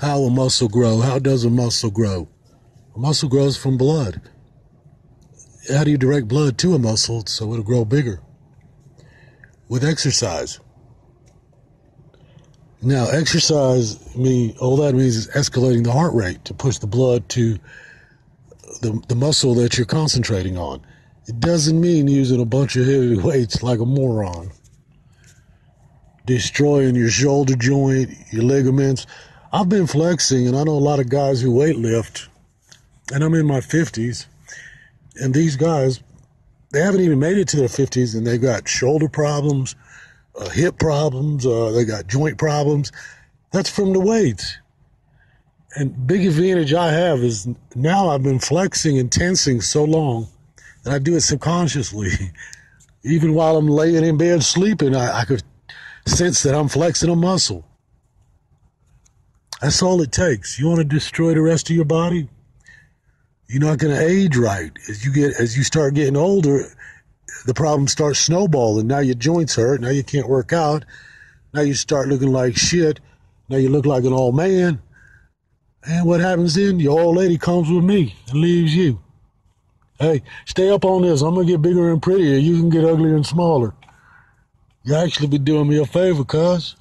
How will muscle grow? How does a muscle grow? A muscle grows from blood. How do you direct blood to a muscle so it'll grow bigger? With exercise. Now, exercise, all that means is escalating the heart rate to push the blood to the muscle that you're concentrating on. It doesn't mean using a bunch of heavy weights like a moron, destroying your shoulder joint, your ligaments. I've been flexing, and I know a lot of guys who weightlift, and I'm in my 50s, and these guys, they haven't even made it to their 50s, and they've got shoulder problems, hip problems, they got joint problems. That's from the weights. And big advantage I have is now I've been flexing and tensing so long that I do it subconsciously. Even while I'm laying in bed sleeping, I could sense that I'm flexing a muscle. That's all it takes. You want to destroy the rest of your body? You're not going to age right. As you start getting older, the problem starts snowballing. Now your joints hurt. Now you can't work out. Now you start looking like shit. Now you look like an old man. And what happens then? Your old lady comes with me and leaves you. Hey, stay up on this. I'm going to get bigger and prettier. You can get uglier and smaller. You actually be doing me a favor, cuz.